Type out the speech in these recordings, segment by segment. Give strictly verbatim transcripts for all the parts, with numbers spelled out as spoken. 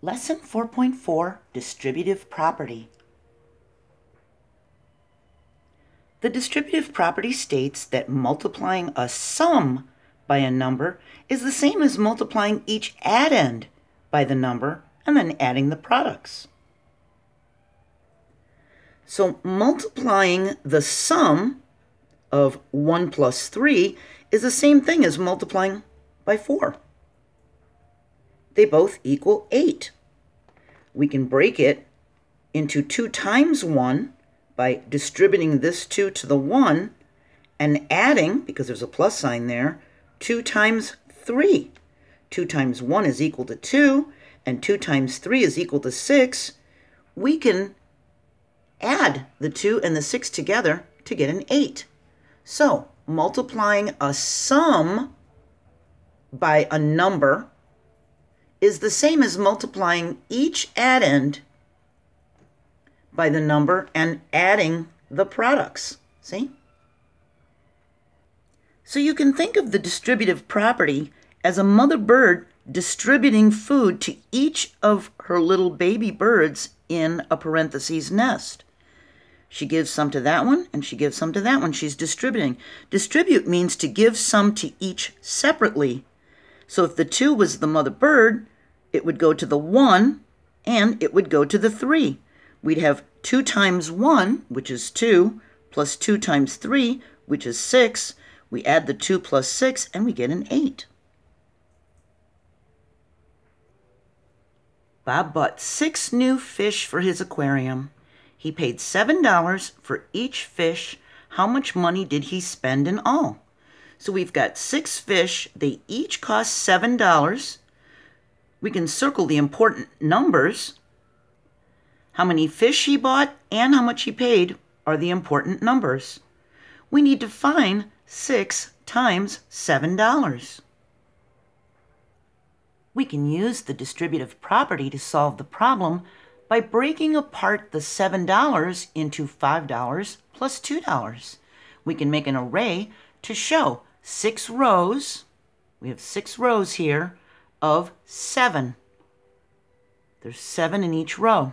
Lesson four point four, Distributive Property. The distributive property states that multiplying a sum by a number is the same as multiplying each addend by the number and then adding the products. So multiplying the sum of one plus three is the same thing as multiplying by four. They both equal eight. We can break it into two times one by distributing this two to the one and adding, because there's a plus sign there, two times three. two times one is equal to two, and two times three is equal to six. We can add the two and the six together to get an eight. So multiplying a sum by a number is the same as multiplying each addend by the number and adding the products. See? So you can think of the distributive property as a mother bird distributing food to each of her little baby birds in a parentheses nest. She gives some to that one, and she gives some to that one. She's distributing. Distribute means to give some to each separately. So if the two was the mother bird, it would go to the one, and it would go to the three. We'd have two times one, which is two, plus two times three, which is six. We add the two plus six, and we get an eight. Bob bought six new fish for his aquarium. He paid seven dollars for each fish. How much money did he spend in all? So we've got six fish. They each cost seven dollars. We can circle the important numbers. How many fish he bought and how much he paid are the important numbers. We need to find six times seven dollars. We can use the distributive property to solve the problem by breaking apart the seven dollars into five dollars plus two dollars. We can make an array to show six rows, we have six rows here, of seven. There's seven in each row.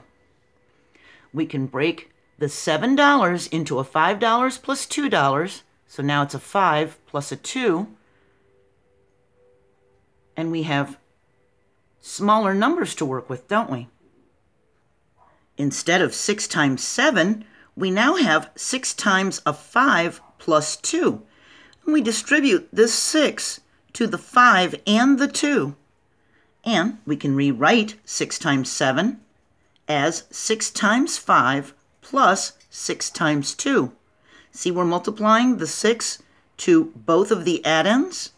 We can break the seven dollars into a five dollars plus two dollars, so now it's a five plus a two, and we have smaller numbers to work with, don't we? Instead of six times seven, we now have six times a five plus two. And we distribute this six to the five and the two. And we can rewrite six times seven as six times five plus six times two. See, we're multiplying the six to both of the addends.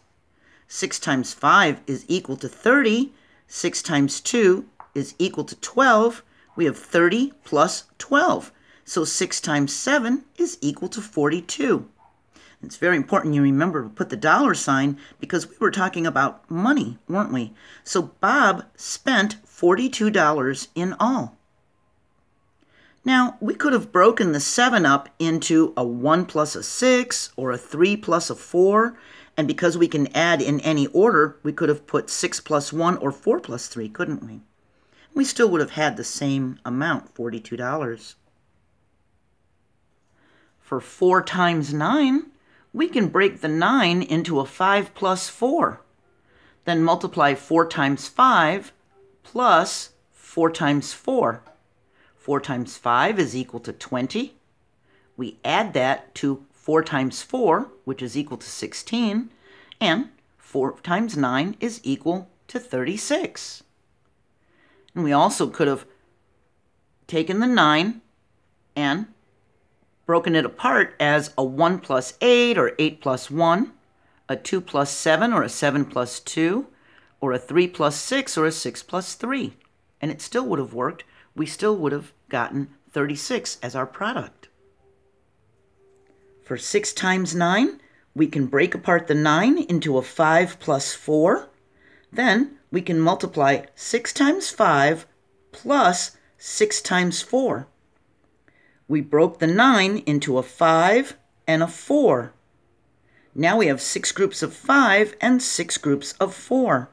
six times five is equal to thirty. six times two is equal to twelve. We have thirty plus twelve. So six times seven is equal to forty-two. It's very important you remember to put the dollar sign because we were talking about money, weren't we? So Bob spent forty-two dollars in all. Now, we could have broken the seven up into a one plus a six or a three plus a four. And because we can add in any order, we could have put six plus one or four plus three, couldn't we? We still would have had the same amount, forty-two dollars. For four times nine, we can break the nine into a five plus four. Then multiply four times five plus four times four. four times five is equal to twenty. We add that to four times four, which is equal to sixteen. And four times nine is equal to thirty-six. And we also could have taken the nine and broken it apart as a one plus eight or eight plus one, a two plus seven or a seven plus two, or a three plus six or a six plus three. And it still would have worked. We still would have gotten thirty-six as our product. For six times nine, we can break apart the nine into a five plus four. Then we can multiply six times five plus six times four. We broke the nine into a five and a four. Now we have six groups of five and six groups of four.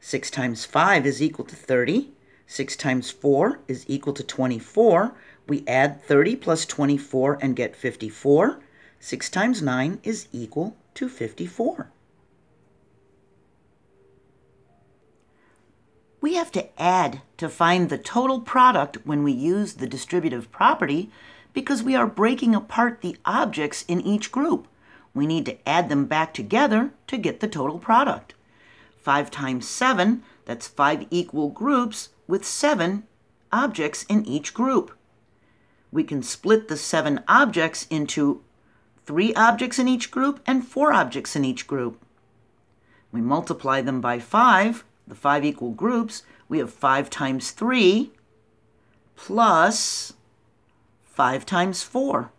six times five is equal to thirty. six times four is equal to twenty-four. We add thirty plus twenty-four and get fifty-four. six times nine is equal to fifty-four. We have to add to find the total product when we use the distributive property because we are breaking apart the objects in each group. We need to add them back together to get the total product. five times seven, that's five equal groups with seven objects in each group. We can split the seven objects into three objects in each group and four objects in each group. We multiply them by five, the five equal groups. We have five times three plus five times four.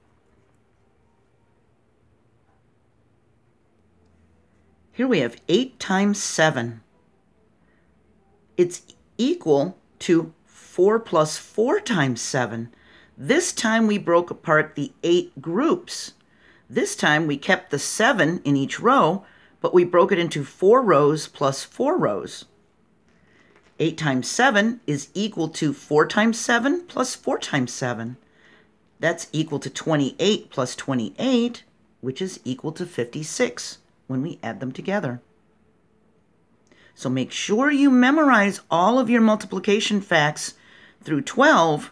Here we have eight times seven. It's equal to four plus four times seven. This time we broke apart the eight groups. This time we kept the seven in each row, but we broke it into four rows plus four rows. eight times seven is equal to four times seven plus four times seven. That's equal to twenty-eight plus twenty-eight, which is equal to fifty-six. When we add them together. So make sure you memorize all of your multiplication facts through twelve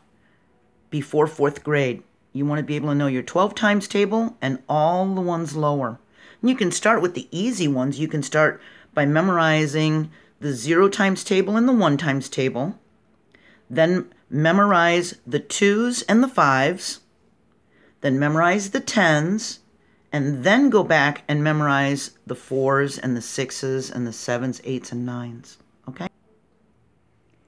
before fourth grade. You want to be able to know your twelve times table and all the ones lower. And you can start with the easy ones. You can start by memorizing the zero times table and the one times table. Then memorize the twos and the fives. Then memorize the tens. And then go back and memorize the fours and the sixes and the sevens, eights, and nines, okay?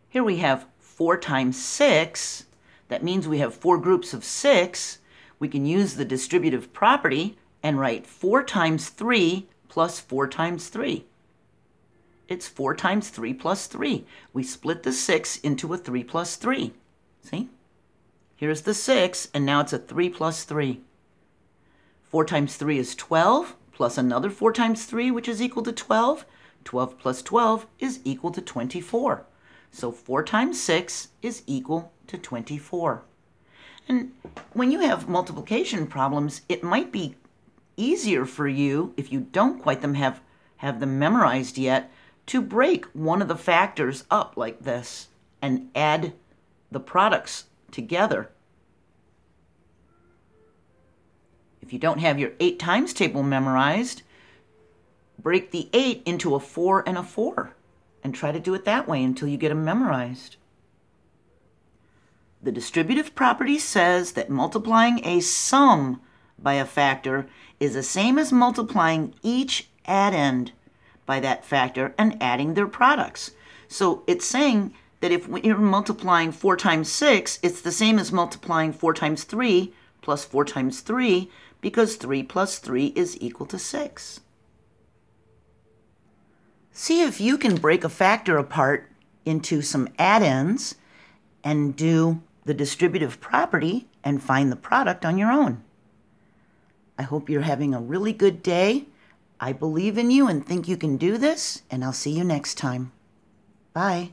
Here we have four times six. That means we have four groups of six. We can use the distributive property and write four times three plus four times three. It's four times three plus three. We split the six into a three plus three, see? Here's the six, and now it's a three plus three. four times three is twelve, plus another four times three, which is equal to twelve. twelve plus twelve is equal to twenty-four. So four times six is equal to twenty-four. And when you have multiplication problems, it might be easier for you, if you don't quite them have, have them memorized yet, to break one of the factors up like this and add the products together. If you don't have your eight times table memorized, break the eight into a four and a four and try to do it that way until you get them memorized. The distributive property says that multiplying a sum by a factor is the same as multiplying each addend by that factor and adding their products. So it's saying that if you're multiplying four times six, it's the same as multiplying four times three plus four times three, because three plus three is equal to six. See if you can break a factor apart into some addends and do the distributive property and find the product on your own. I hope you're having a really good day. I believe in you and think you can do this, and I'll see you next time. Bye.